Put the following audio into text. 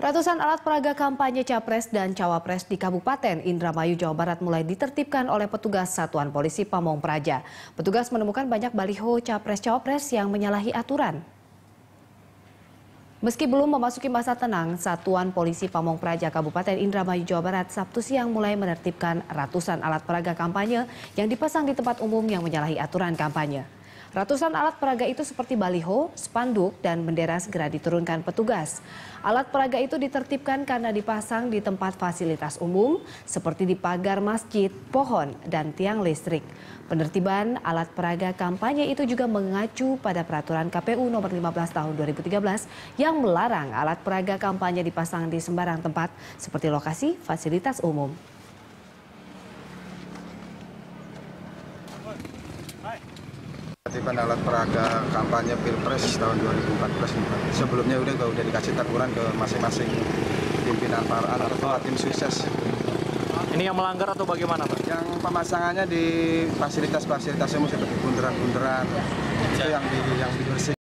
Ratusan alat peraga kampanye Capres dan Cawapres di Kabupaten Indramayu, Jawa Barat mulai ditertibkan oleh petugas Satuan Polisi Pamong Praja. Petugas menemukan banyak baliho Capres-Cawapres yang menyalahi aturan. Meski belum memasuki masa tenang, Satuan Polisi Pamong Praja Kabupaten Indramayu, Jawa Barat Sabtu siang mulai menertibkan ratusan alat peraga kampanye yang dipasang di tempat umum yang menyalahi aturan kampanye. Ratusan alat peraga itu seperti baliho, spanduk, dan bendera segera diturunkan petugas. Alat peraga itu ditertibkan karena dipasang di tempat fasilitas umum seperti di pagar masjid, pohon, dan tiang listrik. Penertiban alat peraga kampanye itu juga mengacu pada peraturan KPU nomor 15 tahun 2013 yang melarang alat peraga kampanye dipasang di sembarang tempat seperti lokasi fasilitas umum. Penertiban alat peraga kampanye Pilpres tahun 2014. Sebelumnya udah dikasih teguran ke masing-masing pimpinan para atau tim sukses. Ini yang melanggar atau bagaimana, Pak? Yang pemasangannya di fasilitas-fasilitas umum seperti bundaran-bundaran, itu yang dibersih.